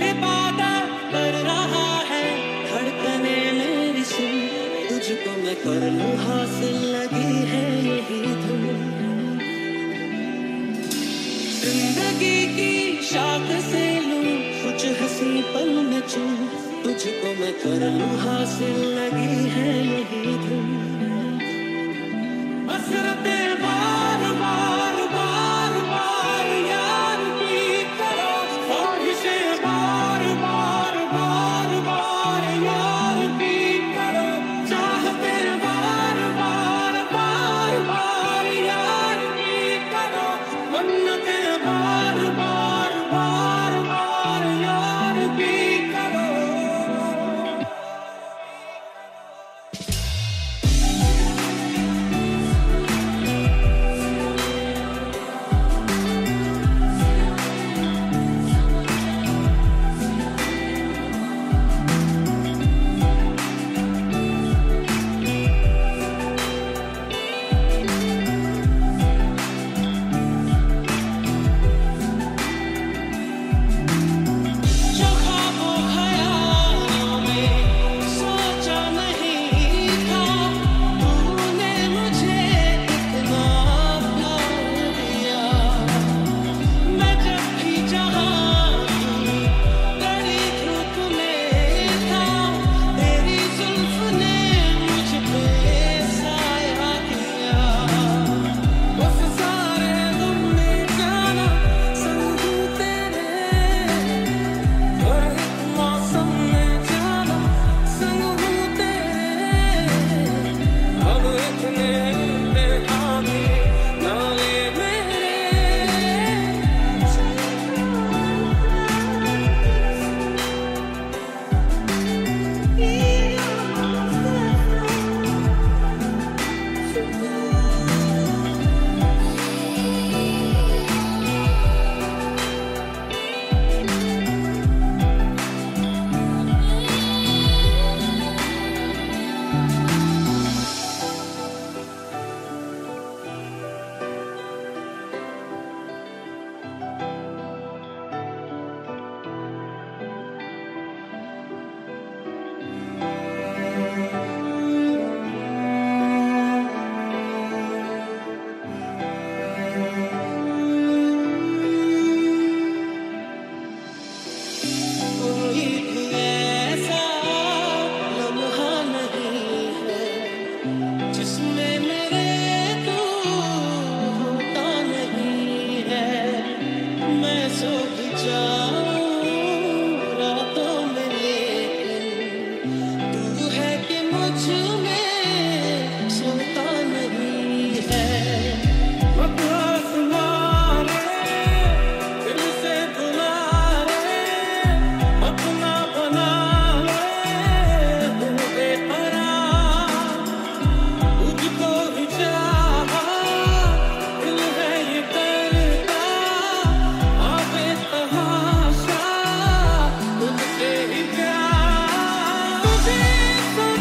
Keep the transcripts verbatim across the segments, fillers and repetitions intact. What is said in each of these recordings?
लिपाता कर रहा है धड़कने मेरी सुन, तुझको मैं कर लूं हासिल लगी है यही धुन। जिंदगी की शाख से लूं कुछ हंसी पल में चूं, तुझको मैं कर लूं हासिल लगी है यही धुन। असरतें बार बार बार बार यार भी करो, और इसे बार बार बार बार यार भी करो, चाहते बार बार बार बार यार भी करो, मन्नते बार बार बार बार यार भी करो। It's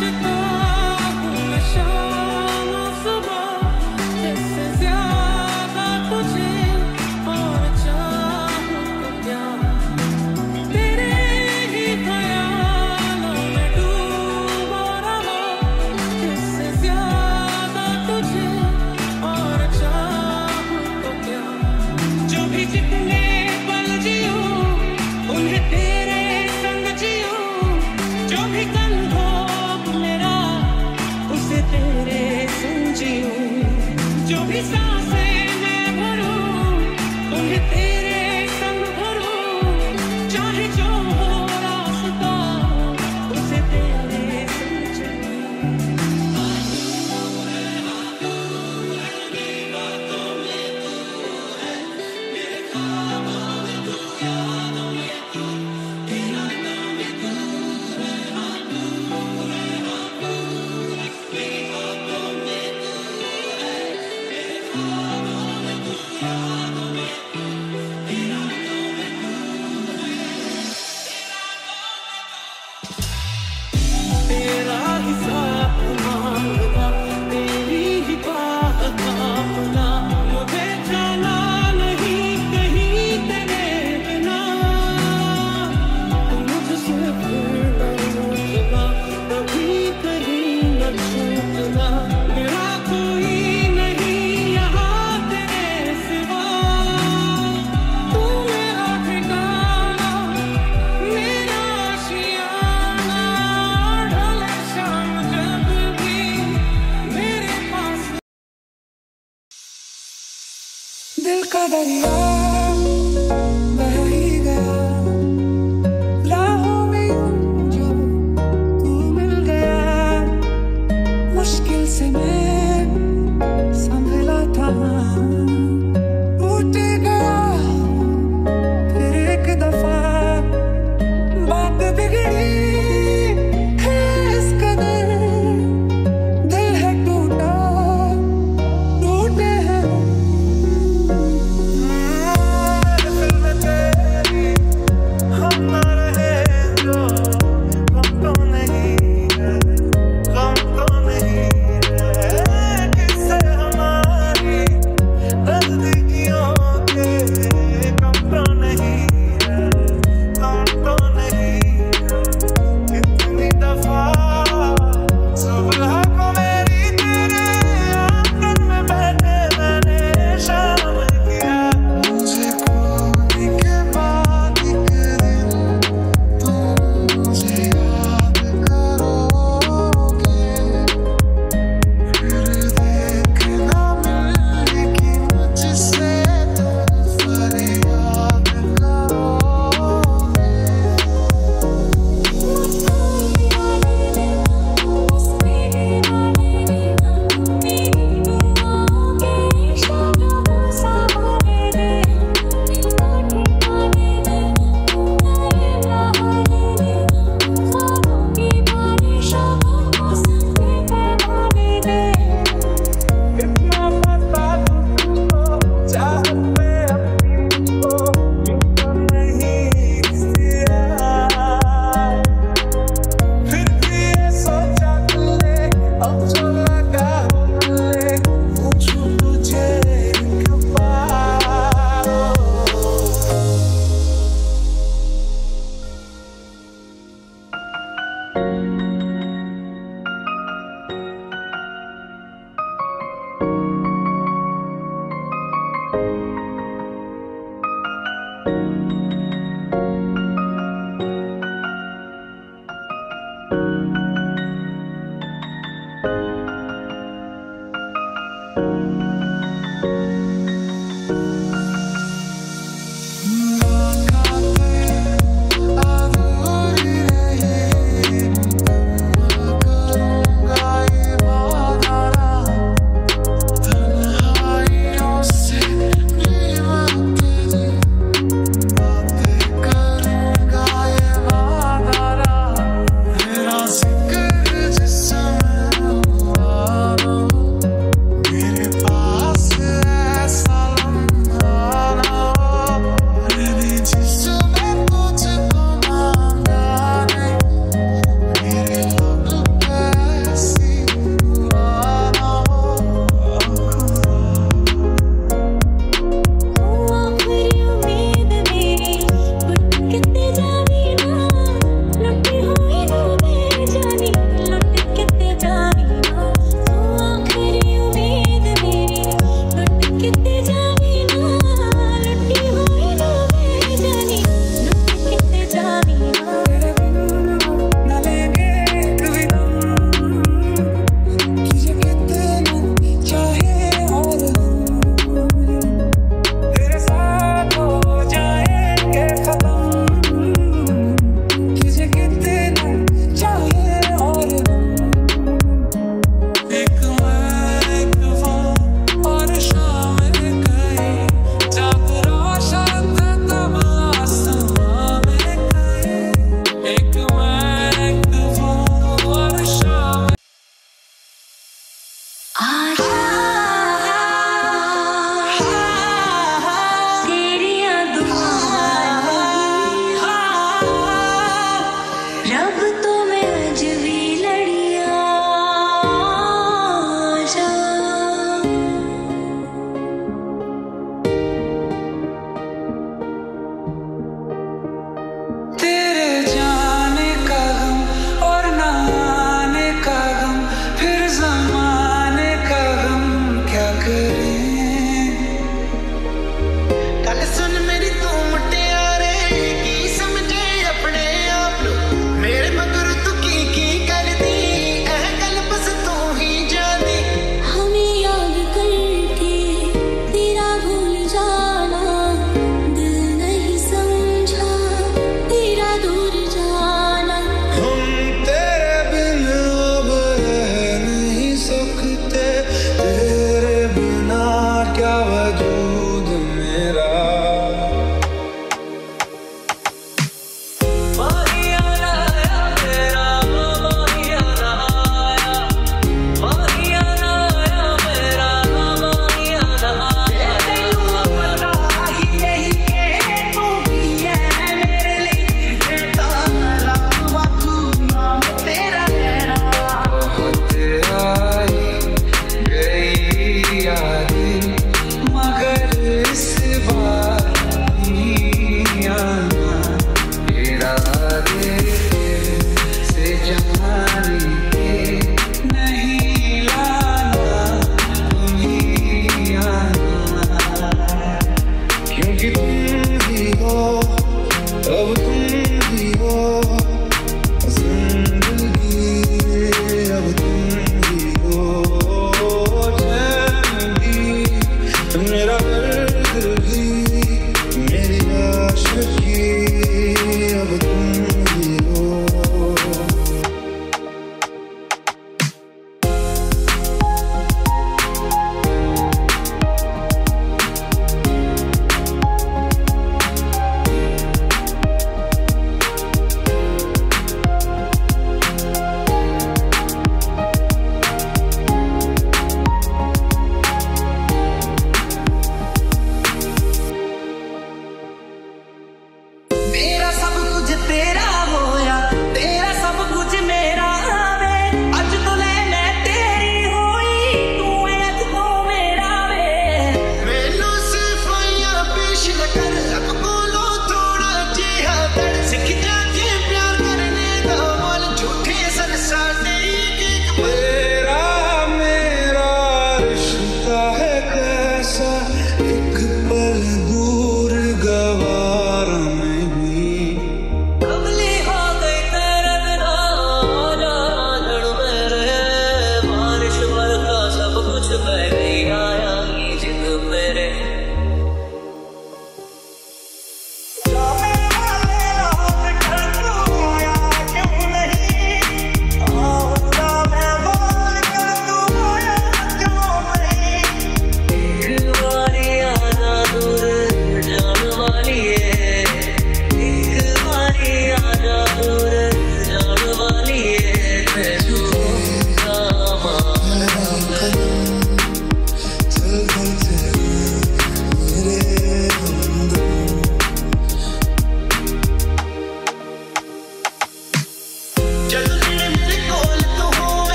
such a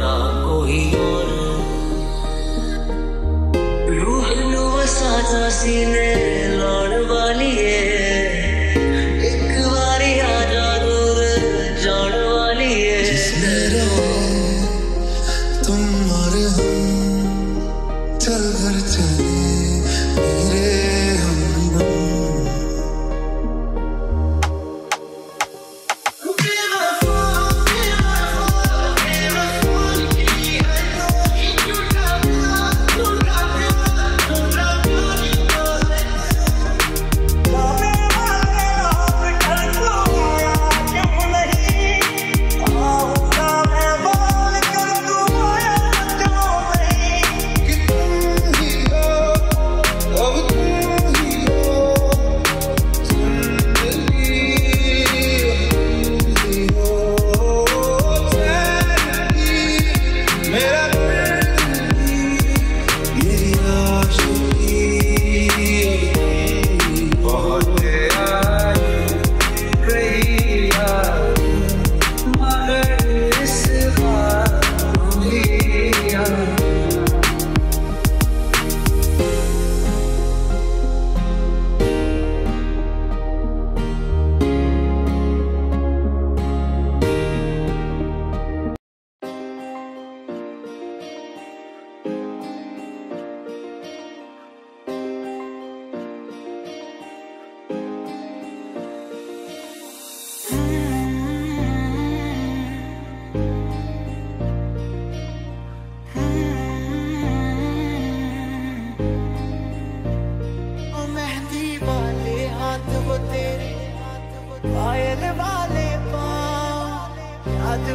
ना कोई और रूह नु साजा सीने लाने वाली है, एक बारी आ जा दूर जान वाली है। जिसमें रहो तुम और हम, चल घर चले मेरे हमदम।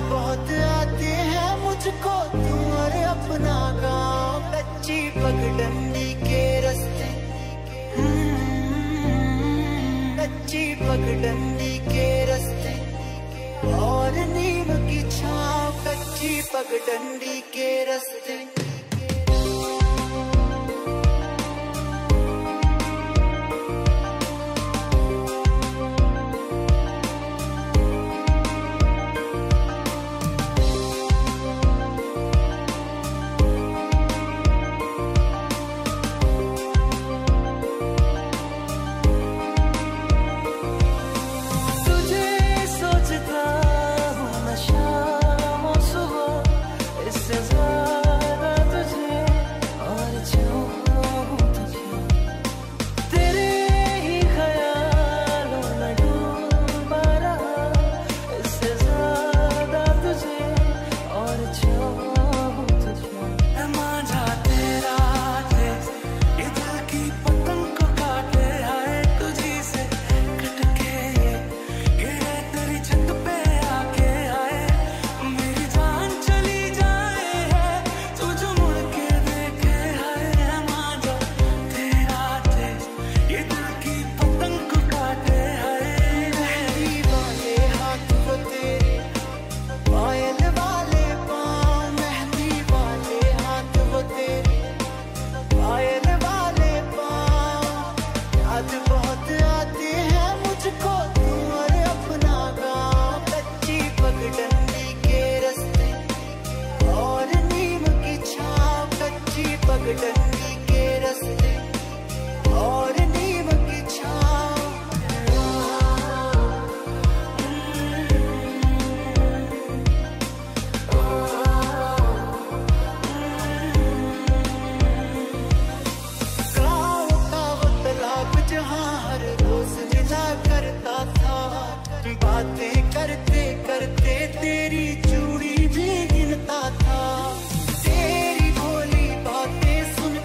बहुत आते हैं मुझको तू और अपना गाँव, कच्ची पगडंडी के रस्ते, कच्ची पगडंडी के रस्ते और नीम की छांव, कच्ची पगडंडी के रस्ते। तेरी चूड़ी भी गिनता था, तेरी भोली बातें सुन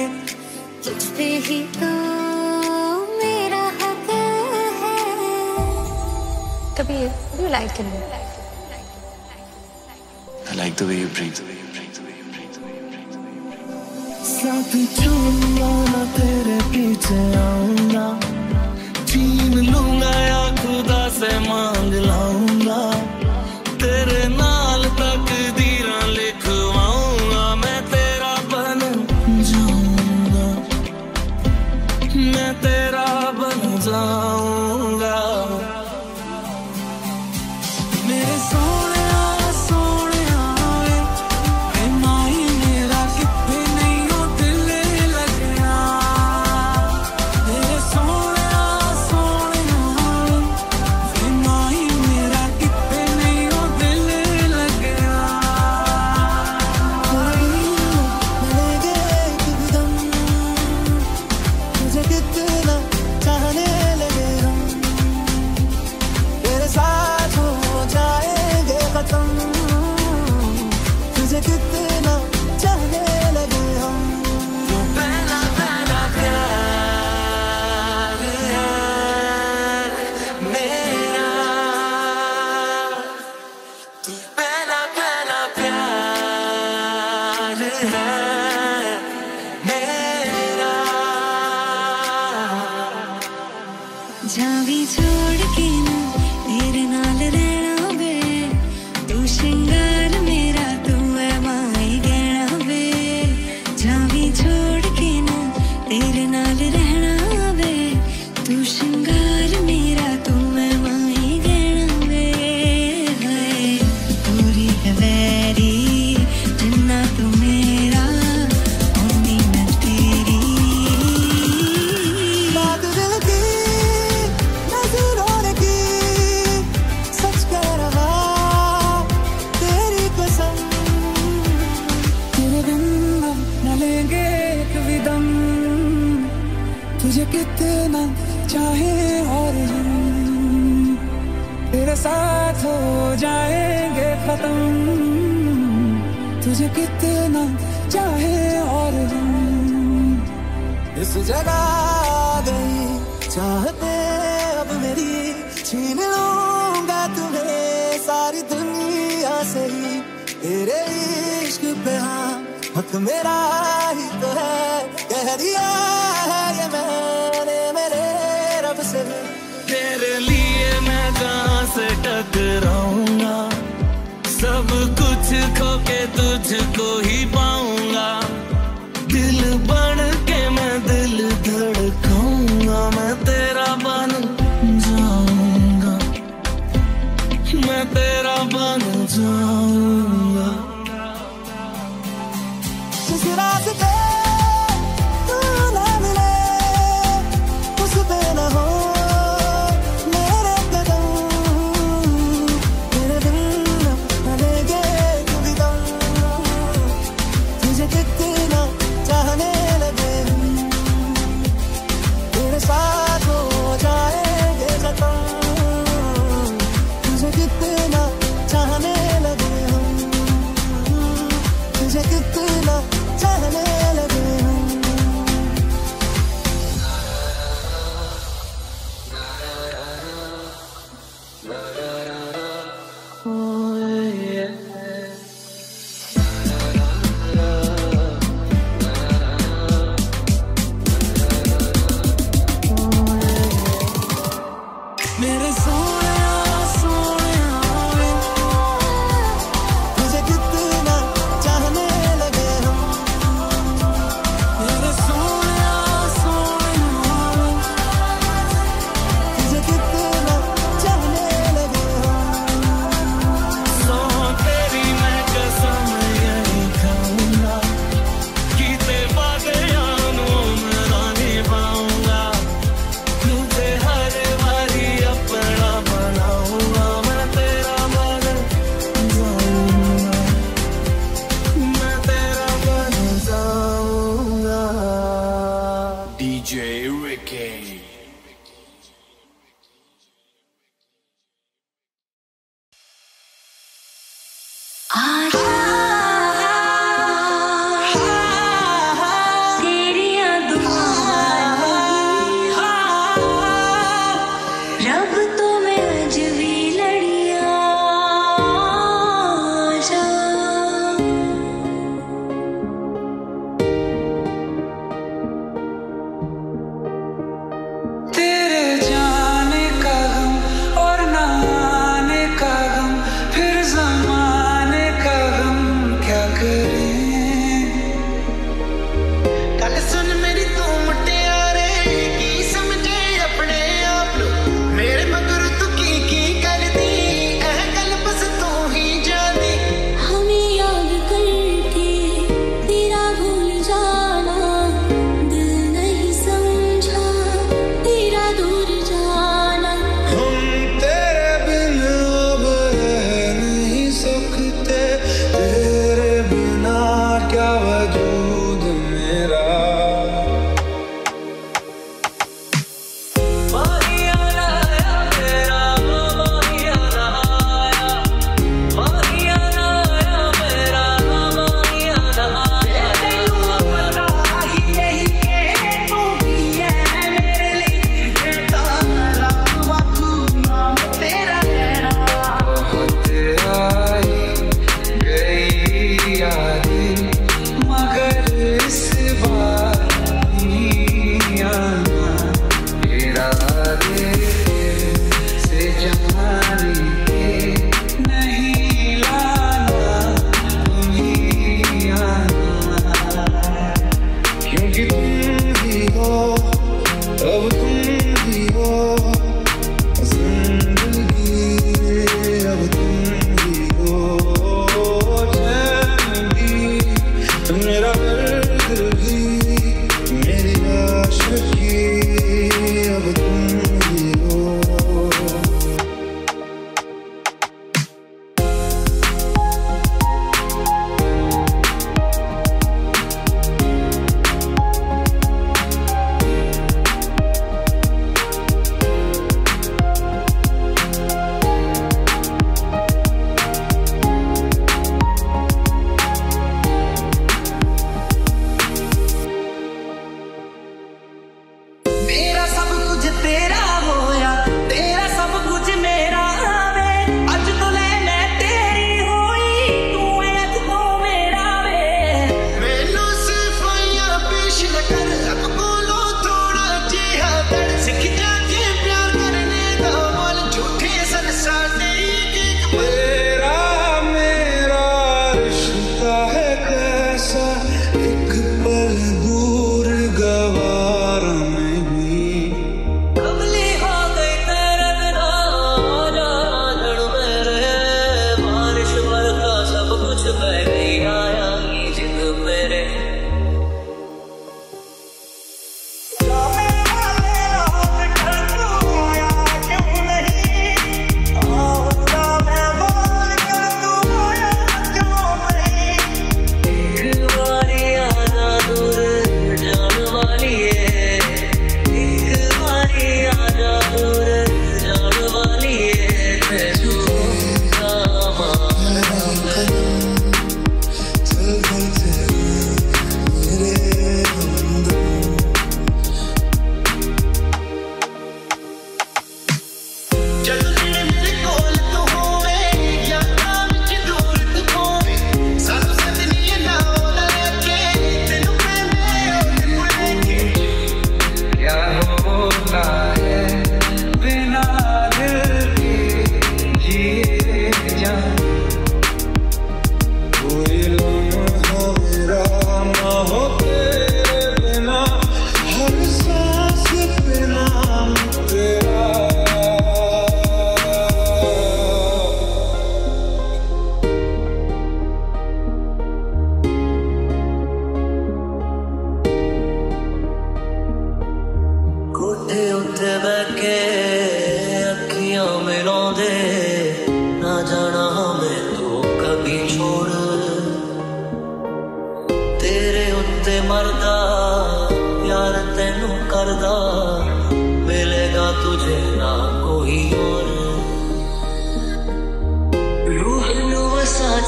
लेकिन तुझ पे ही तो मेरा हक है। कभी do you like him? I like the way you breathe. साथी चूमना ना तेरे पीछे आऊंगा, छीन लूंगा या खुदा से मांग लाऊंगा, तेरे नाल तकदीरां लिखवाऊंगा, मैं तेरा बन जाऊंगा, मैं तेरा बन जाऊंगा। मेरे सोने सोने ए माही मेरा कितने नहीं हो दिल लगना, मेरे सोने सोने ए माही मेरा कितने नहीं हो दिल लगना। तुझे कितना चाहने लगे हम, तेरे साथ हो जाएंगे खत्म, तुझे कितना चाहने लगे हम। वो पहला पहला प्यार यार मेरा, तू पहला पहला प्यार है मेरा। जहाँ भी छोड़ के ना तेरे नाल रहना वे, तू श्रृंगार मेरा तू है माही गहना वे, जहाँ भी छोड़ के ना तेरे नाल रहना वे, तू श्रृंगार मेरा तू है माही गहना वे। हाय पूरी है वेरी जिन्ना तू मेरा, ओनी मैं तेरी। बात दिल की नजरों की, सच कह रहा तेरी कसम, तेरे बिन हम न लेंगे कभी दम, तुझे कितना चाहे और हम, तेरे साथ हो जाएंगे खत्म, तुझे कितना चाहे और हम। इस जगह आ गई चाहते अब मेरी, छीन लूंगा तुम्हें सारी दुनिया से ही, तेरे इश्क पे हाँ हक मेरा ही तो है, कह दिया है ये मैंने मेरे रब से, तेरे लिए मैं जहाँ से टकराऊंगा, सब कुछ खो के तुझको ही पाऊंगा, दिल बन के मैं दिल धड़काऊंगा, मैं तेरा बन जाऊंगा, मैं तेरा बन जाऊंगा। जिस रास्ते तू न मिले उस पे न हो मेरे कदम, तेरे बिन हम न लेंगे कभी दम, तुझे कितना चाहने लगे हम, तेरे साथ हो जाएंगे खत्म, तुझे कितना चाहने लगे हम, तुझे कितना चाहने लगे हम। मेरे सोने सोने तुझे कितना चाहने लगे हम, मेरे सोने सोने तुझे कितना चाहने लगे हम। सो तेरी मैं कसम यही खाऊंगा, कीते वादे यानों मैं ना निभाऊंगा, तुझे हर बारी अपना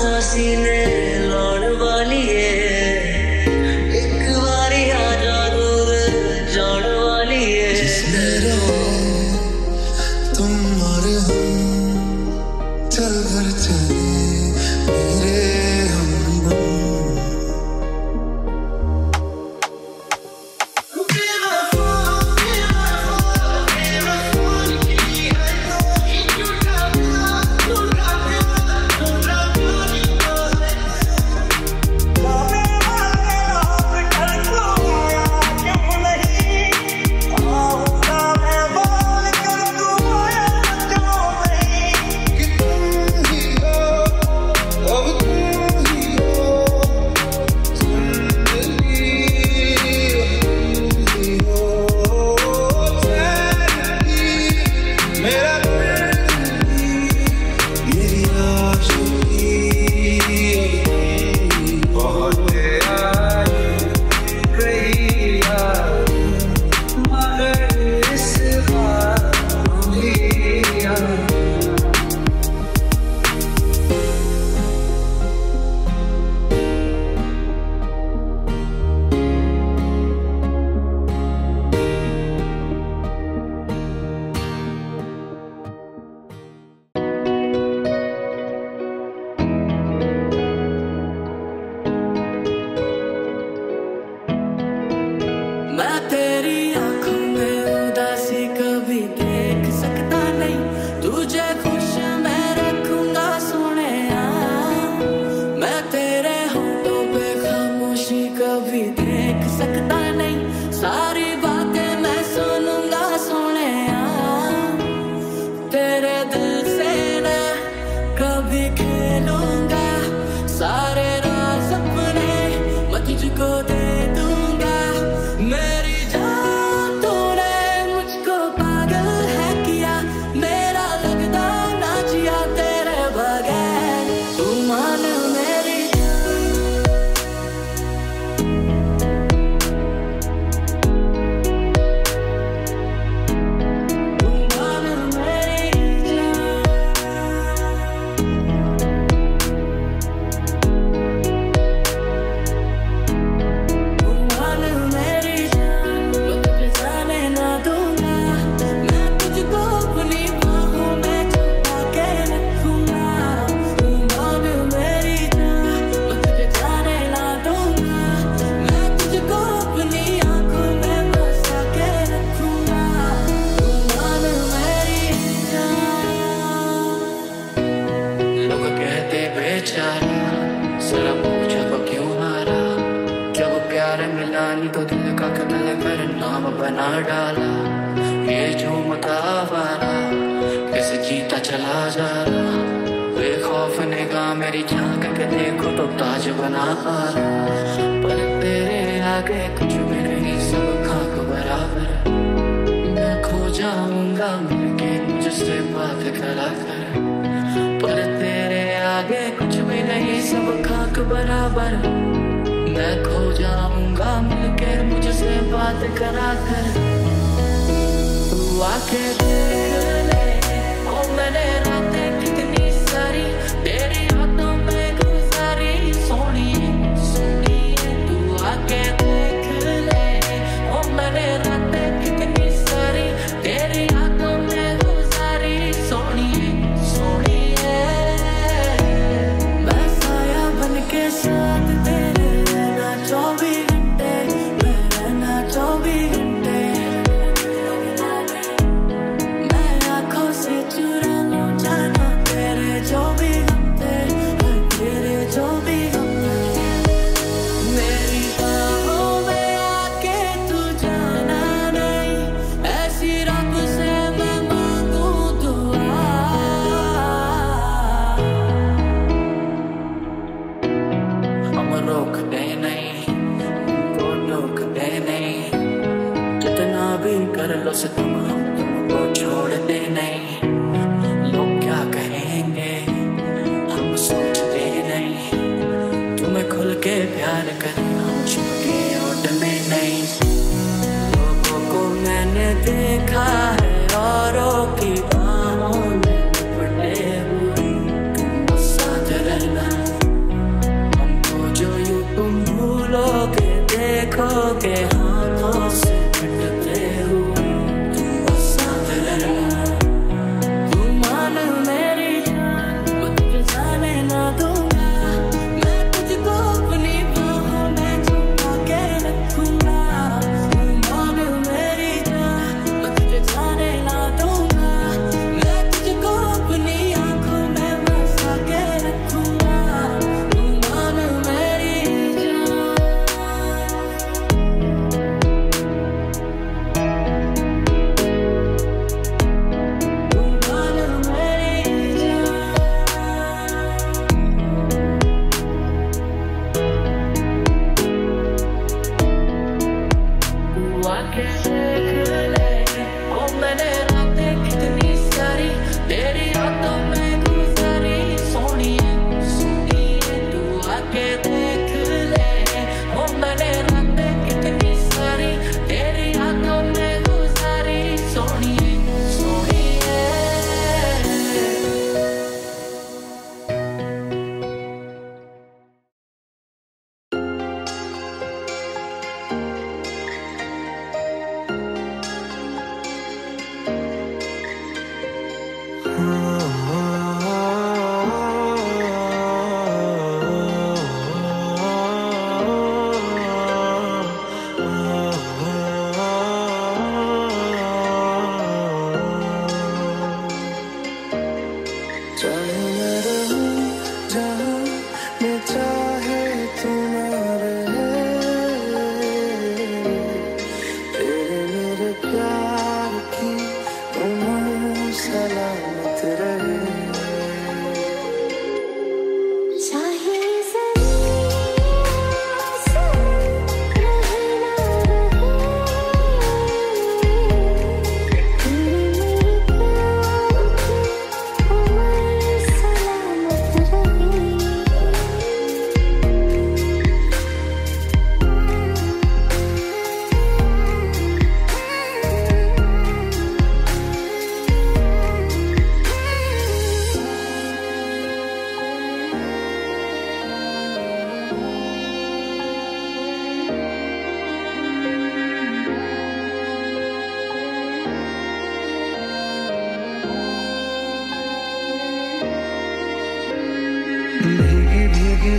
सीने लाने वाली है, एक बारी आ जा दूर जाने वाली है। जिसने रहो तुम और हम, चल कर चले मेरे हमदम।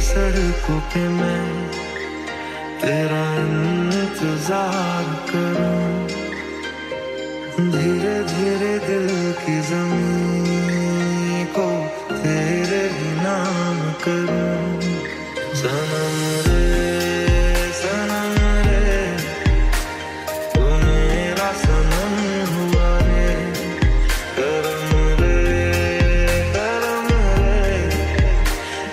सड़कों पे मैं तेरा इंतजार करूं, धीरे धीरे दिल की जमीन को तेरे नाम करूं। सनम रे सनम रे तू मेरा सनम हुआ रे, करम रे करम रे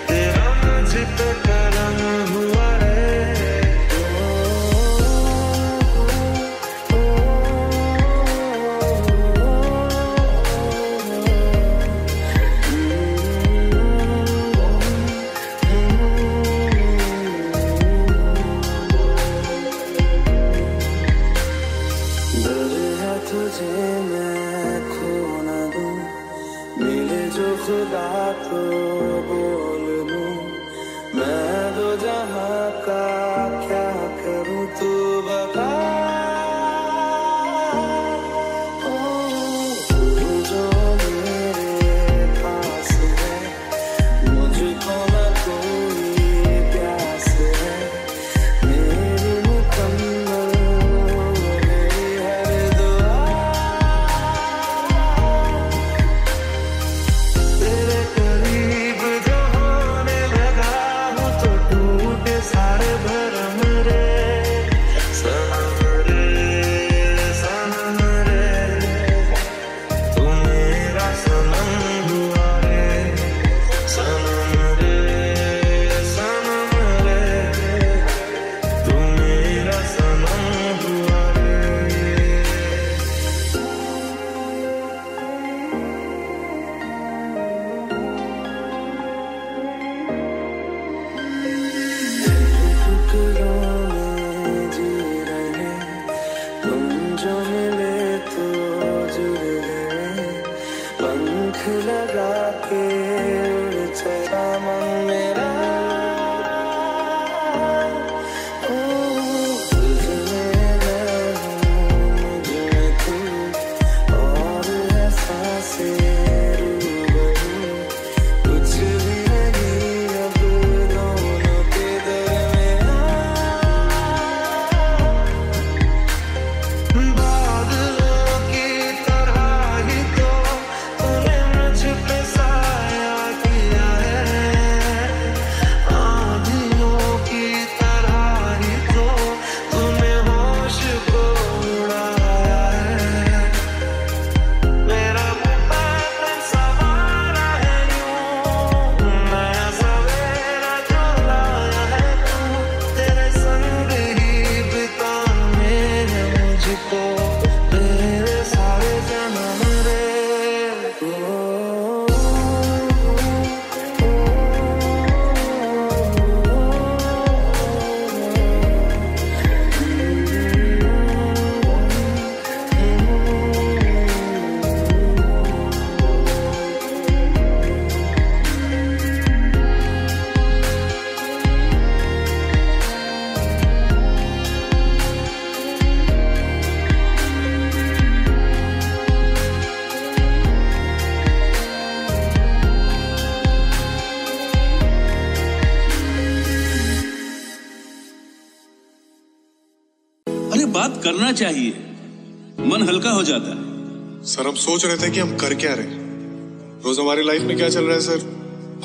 तेरा मुझ पे करम हुआ रे। डर है तुझे मैं खो ना दूं, मिले जो खुदा तो बोल दूं, मैं दो जहां का क्या करूं तू बता। ओ तू जो मेरे पास है मुझको ना कोई प्यास है, मेरी मुकम्मल हो गई हर दुआ। तेरे करीब जो होने लगा हूँ तो टूटे सारे भरम रे। सनम रे सनम रे तू मेरा सनम हुआ रे, सनम रे सनम रे तू मेरा सनम हुआ रे। टुकड़ों में जी रहे तुम जो मिले तो जुड़ गए, पंख लगा के उड़ चला मन मेरा। ओ तुझमें मैं हूँ मुझमें तू और है सांसें रूबरू, कुछ भी नहीं अब दोनों के दरमियाँ। बादलों की तरह ही तो तूने मुझ पे साया किया है, आंधियों की तरह ही तो तूने होश को उड़ाया है। मेरा मुबादल सवारा है यूं, नया सवेरा जो लाया है तू, तेरे संग ही बिताने हैं मुझको तेरे सारे जन्म रे। अरे बात करना चाहिए, मन हल्का हो जाता है। सर हम सोच रहे थे कि हम कर क्या रहे हैं, रोज हमारी लाइफ में क्या चल रहा है सर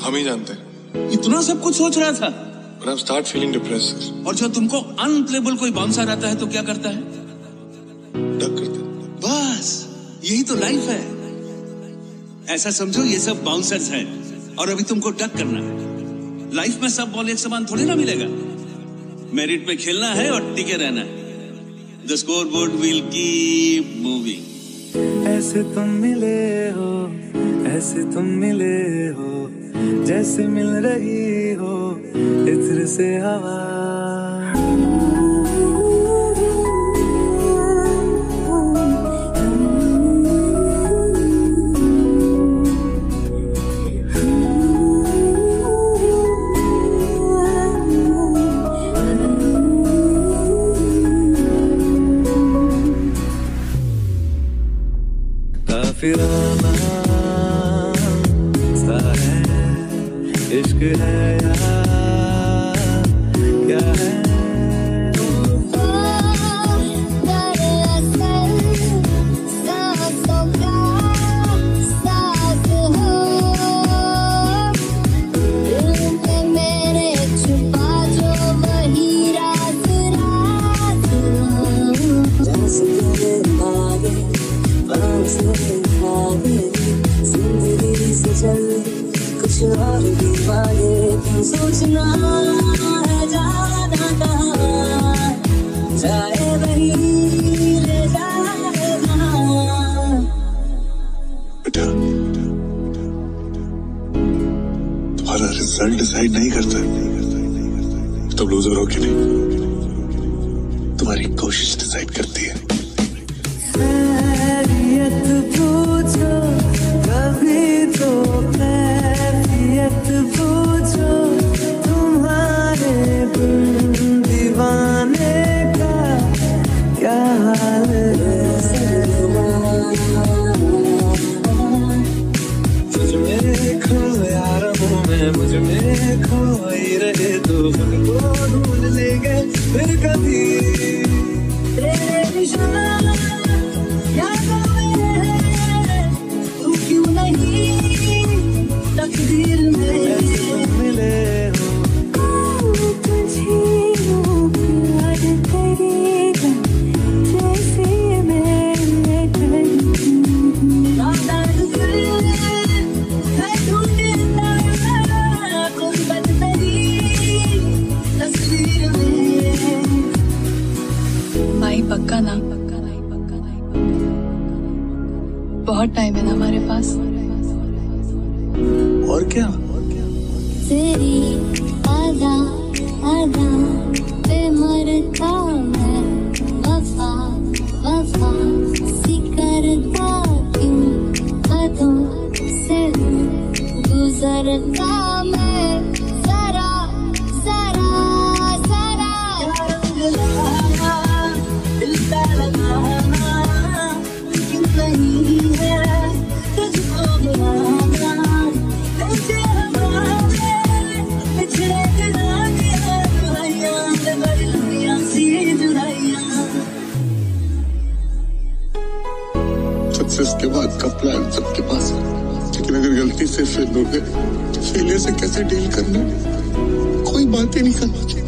हम ही जानते हैं। इतना सब कुछ सोच रहा था But I'm start feeling depressed, sir. और जब तुमको unplayable कोई बाउंसर आता है तो क्या करता है? डक करता है। बस यही तो लाइफ है। ऐसा समझो ये सब बाउंसर्स हैं और अभी तुमको डक करना है। लाइफ में सब बॉल एक समान थोड़ी ना मिलेगा। मेरिट पे खेलना है और टिके रहना है। The scoreboard will keep moving. ऐसे तुम मिले हो, ऐसे तुम मिले हो, जैसे मिल रही हो इत्र से हवा। काफिराना सा है इश्क है यार क्या है सोचना है जाना कहाँ जाए वही ले जाए कहाँ। बेटा तुम्हारा रिजल्ट डिसाइड नहीं करता है तुम लूजर हो कि नहीं, तुम्हारी कोशिश डिसाइड करती है। खैरियत पूछो कभी तो खैरियत पूछो दीवाने का क्या हाल है। तुझ में खोया रहूं मैं, मुझ में खोई रहे तो मुझको ढूंढ लेंगे फिर कभी। तेरे बिना क्या कोई है, तू क्यों नहीं तकदीर में मिले। पक्का ना पक्का नहीं पक्का नहीं पक्का बहुत टाइम है ना हमारे पास। और क्या तेरी आधा आधा पे मरता मैं वफा वफा सी करता क्यों आधों से गुजरता मैं जरा जरा जरा इसके बाद का प्लान सबके पास है लेकिन अगर गलती से फेल हो गए तो फेलियर से कैसे डील करना कोई बात ही नहीं करना चाहिए।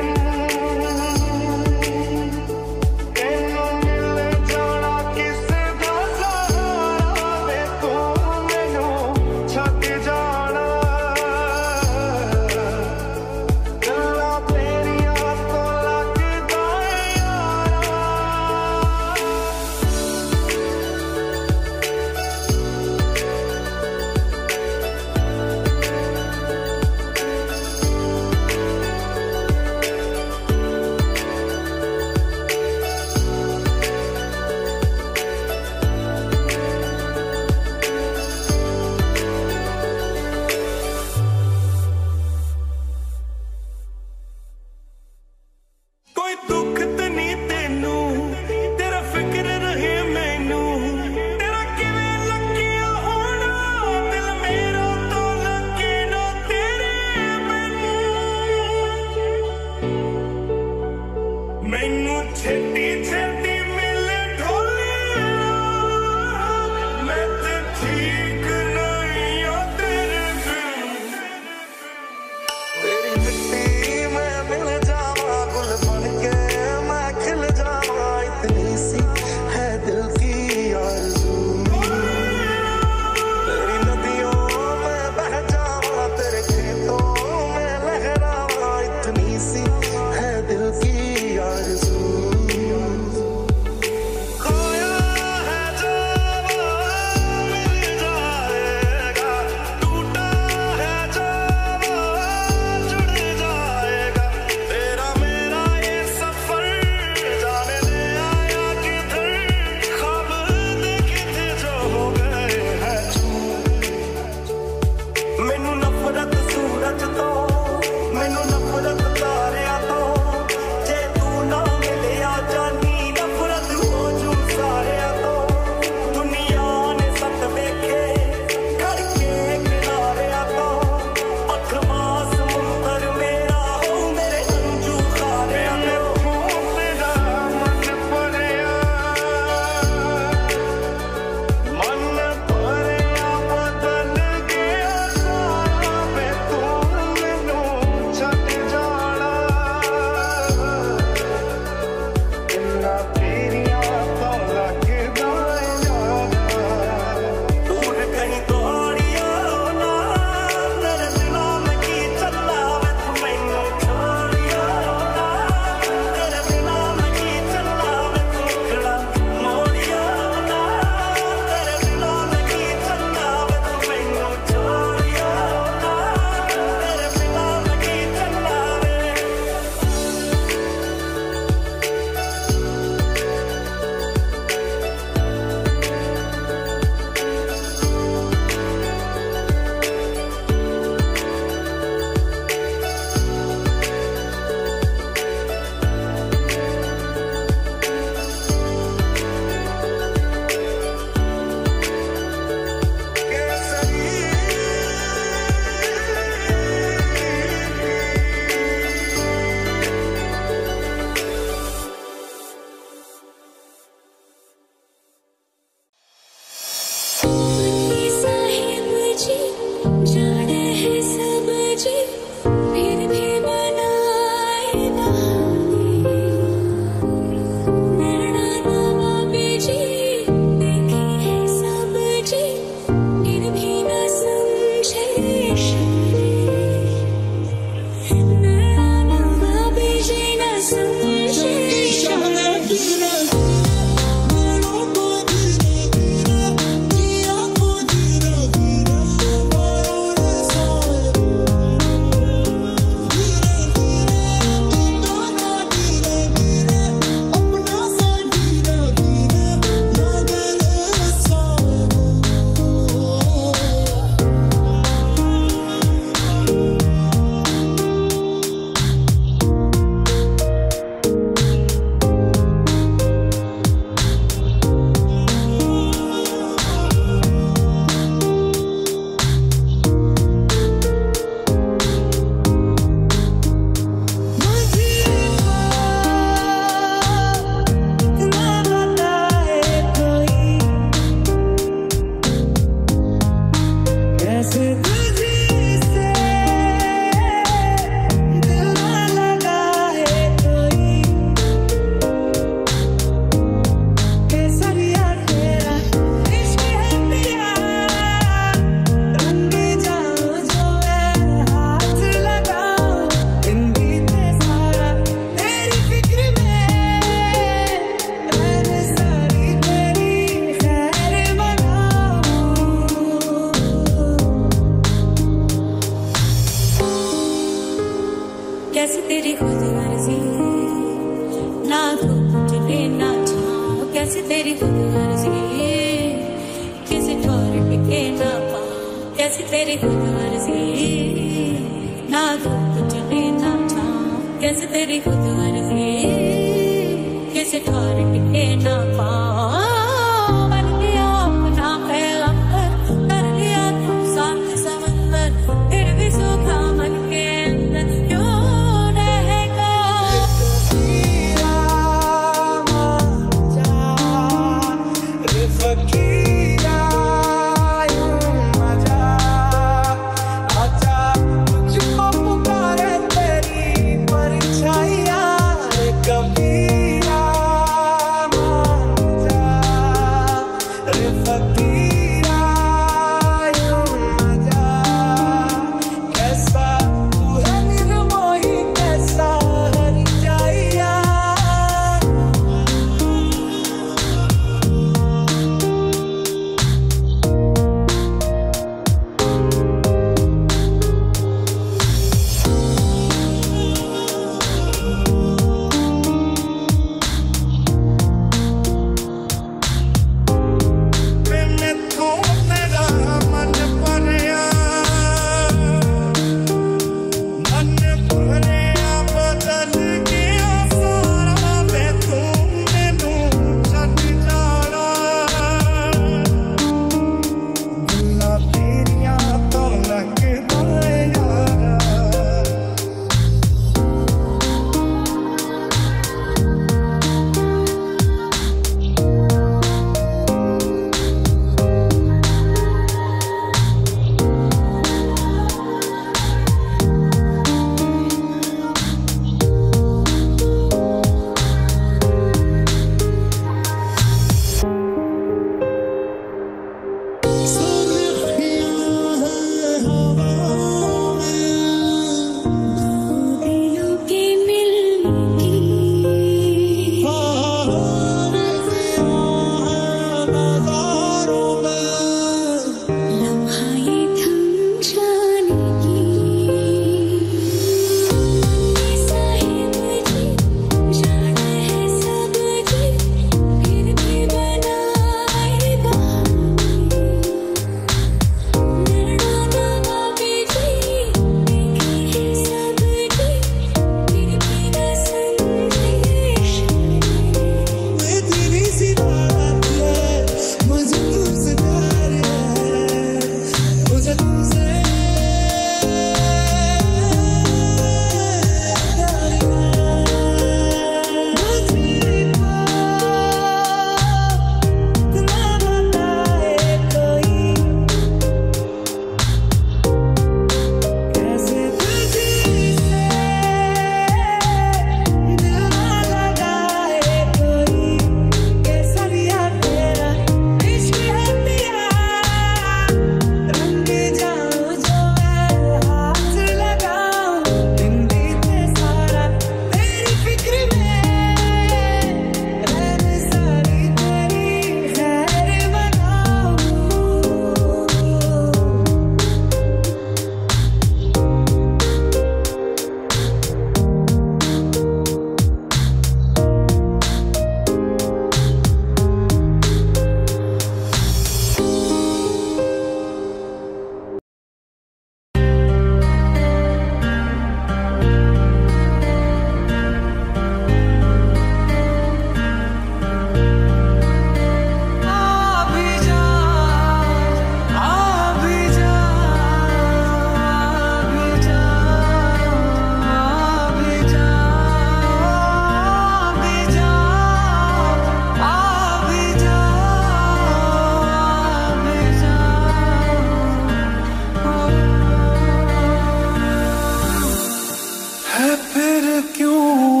फिर क्यों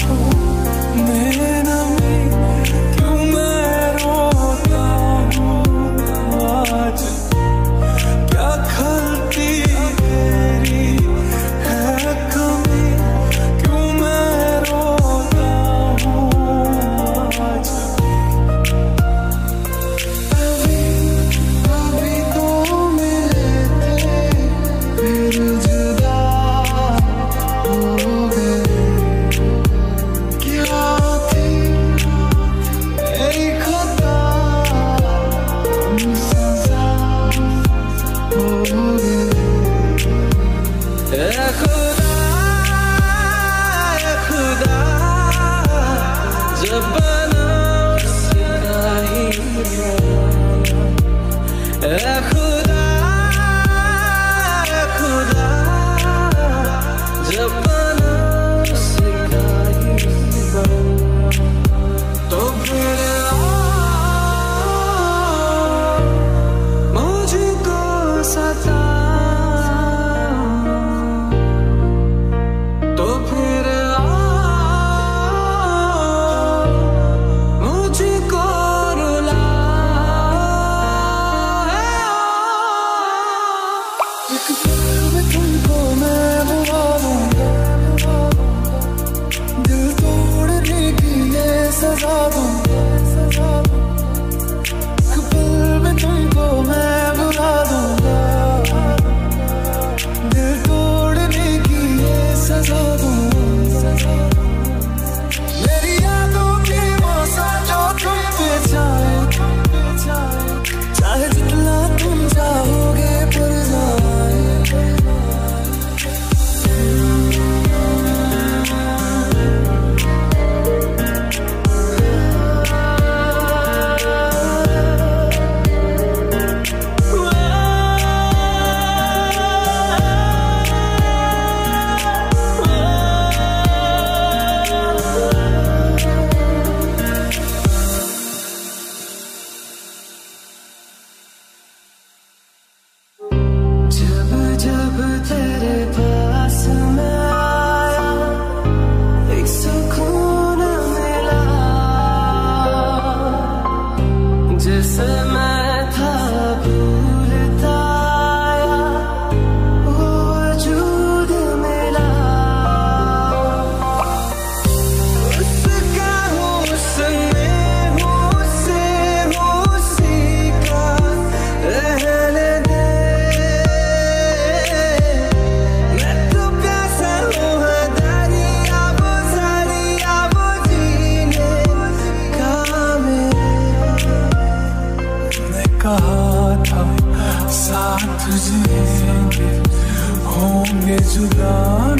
तो नैना में क्यों मैं रोता हूँ आज, क्या खलती मेरी है कमी, क्यों मैं रोता हूँ आज। अभी अभी तो मिले थे फिर जुदा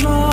जाओ।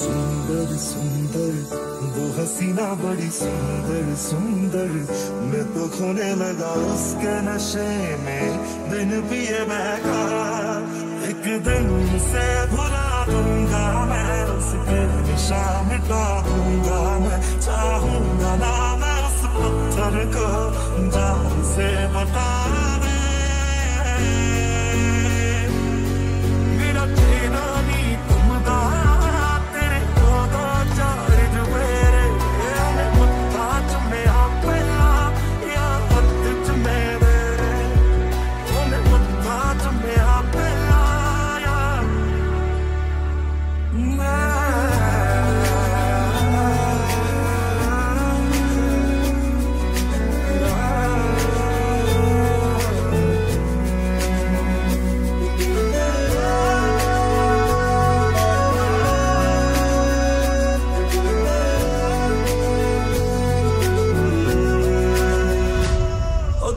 सुंदर सुंदर वो हसीना बड़ी सुंदर सुंदर मैं तो खोने लगा उसके नशे में दिन पिए बहका एक दिन से भुला दूंगा मैं उसके निशा मिटा दूंगा मैं चाहूंगा ना मैं उस पत्थर को जान से बता दे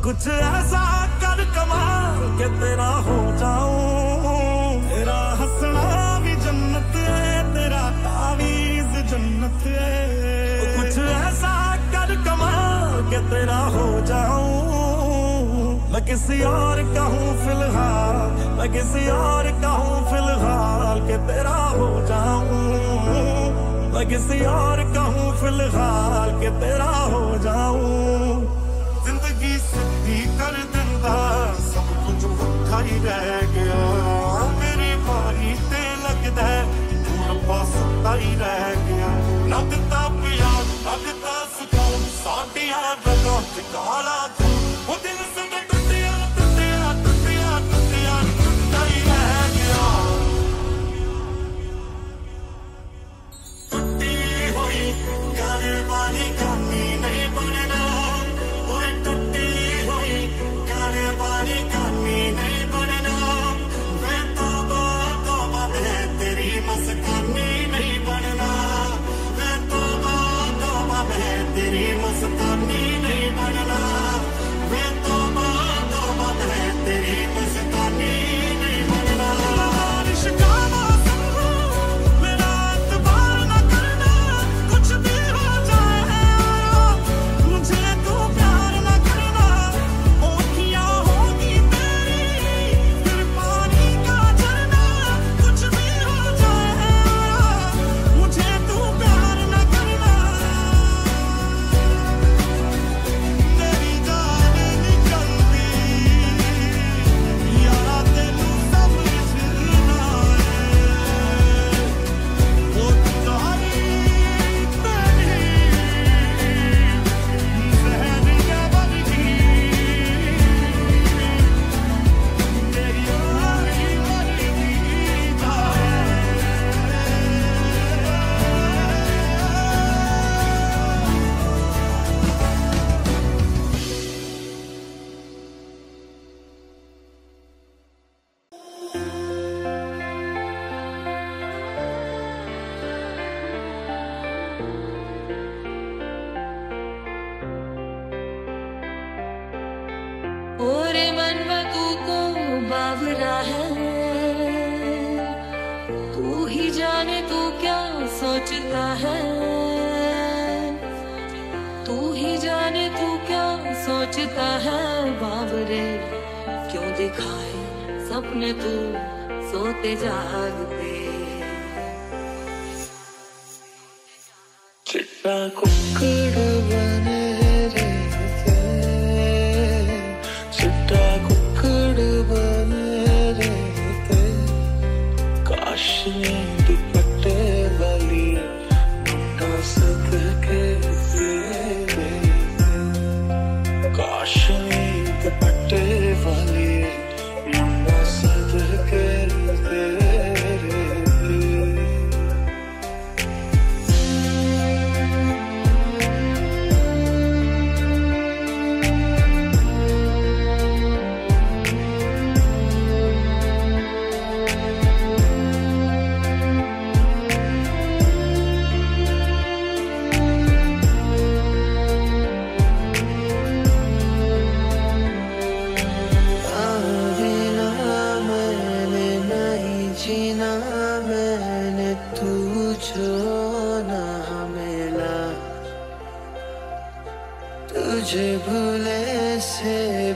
कुछ ऐसा कर कमाल के तेरा हो जाऊं तेरा हंसना भी जन्नत है तेरा तावीज जन्नत है कुछ ऐसा कर कमाल के तेरा हो जाऊं मैं किसी और का हूं फिलहाल मैं किसी और का हूं फिलहाल के तेरा हो जाऊं मैं किसी और का हूं फिलहाल के तेरा हो जाऊं जिंदगी सख्ती कर दिंदा सब कुछ उठा ही रह गया मेरी बारी ते लगदा पूरा पास ताई रह गया लगता पिया लगता सुकून साडिया रगों च काला वो दिल से टूटिया टूटिया टूटिया टूटिया ताई रह गया टूटी हुई गली वाली कमी नहीं बनना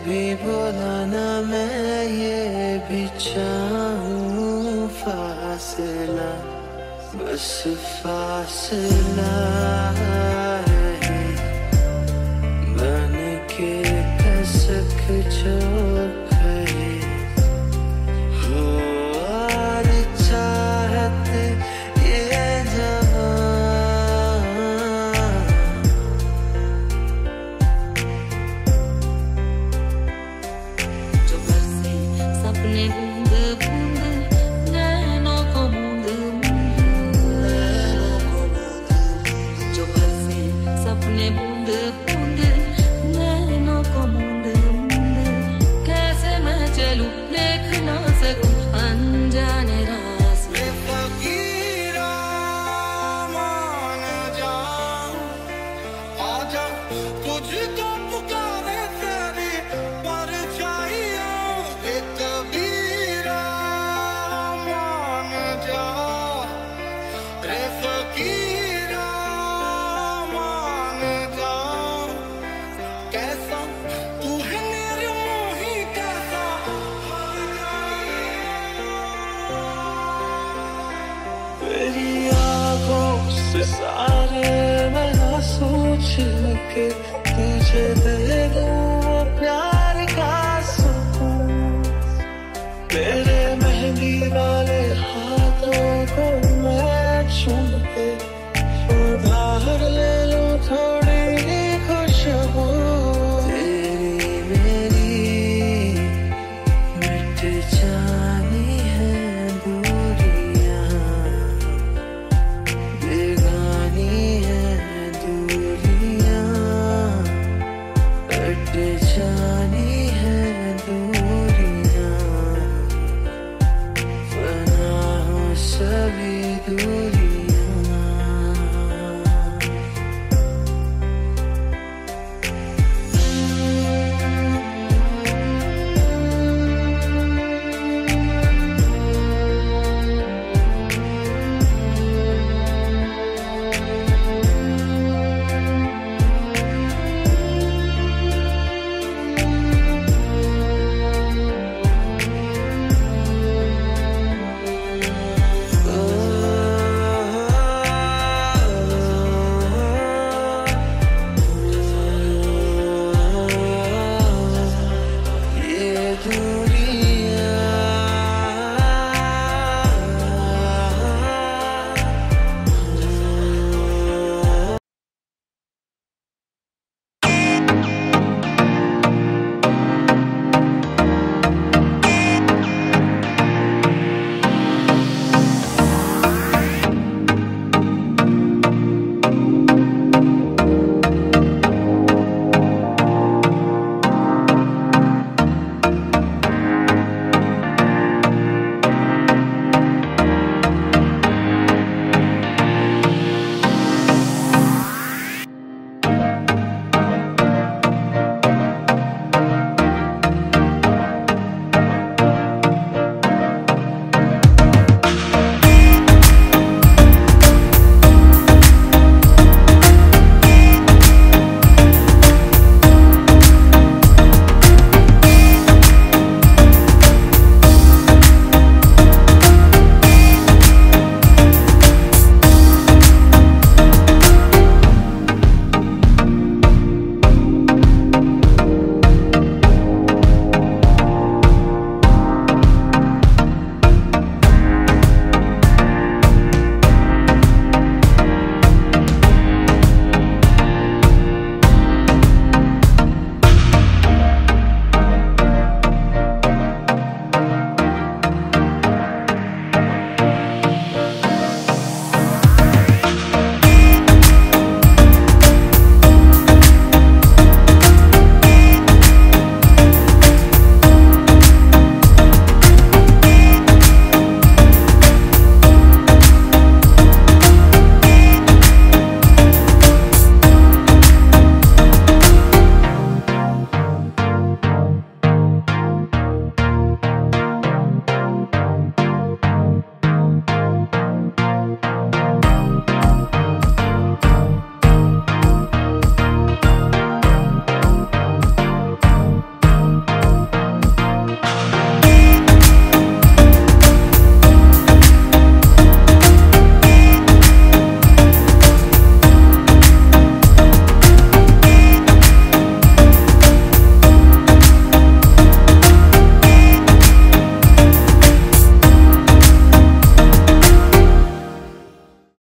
भी बुलाना मैं ये भी चाहूं, फासला बस फासला है, बन के कसक जो गए हो और चाहत ये जहाँ सारे मैं सोच के तुझे दे दूं।